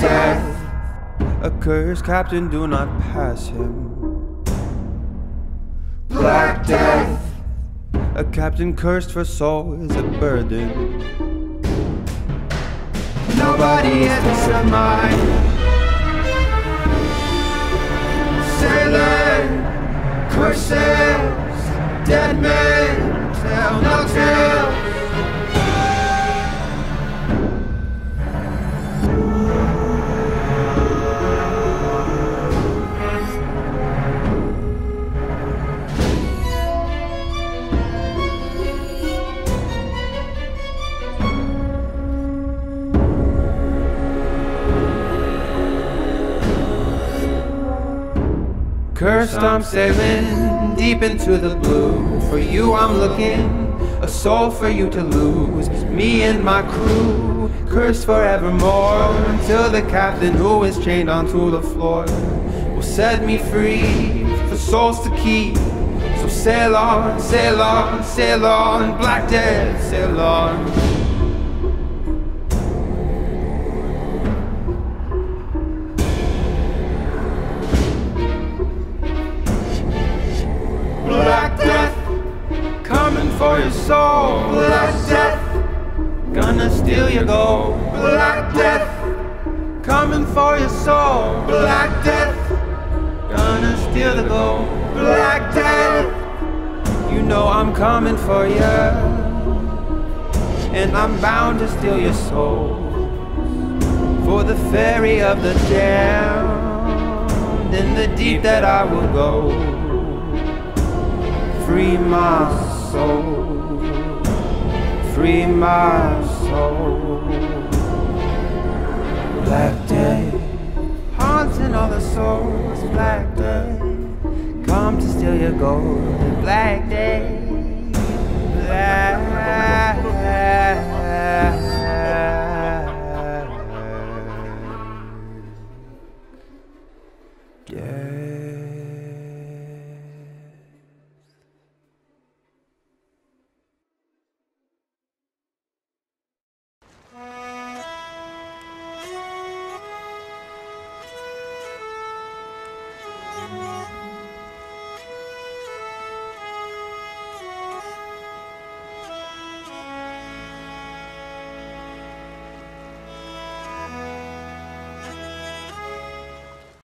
death occurs, Captain, do not pass him. Black death, a captain cursed for soul is a burden. Nobody is peace of mind. Sailor, curses, dead men, tell no tales. Cursed, I'm sailing deep into the blue. For you I'm looking, a soul for you to lose. Me and my crew, cursed forevermore, until the captain who is chained onto the floor will set me free for souls to keep. So sail on, sail on, sail on, Black Death, sail on. For your soul, Black Death, gonna steal your gold. Black Death, coming for your soul. Black Death, gonna steal the gold. Black Death, you know I'm coming for you, and I'm bound to steal your soul for the ferry of the damned. In the deep that I will go, free my soul. Free my soul. Black Death, haunting all the souls. Black Death, come to steal your gold. Black Death, Black Death.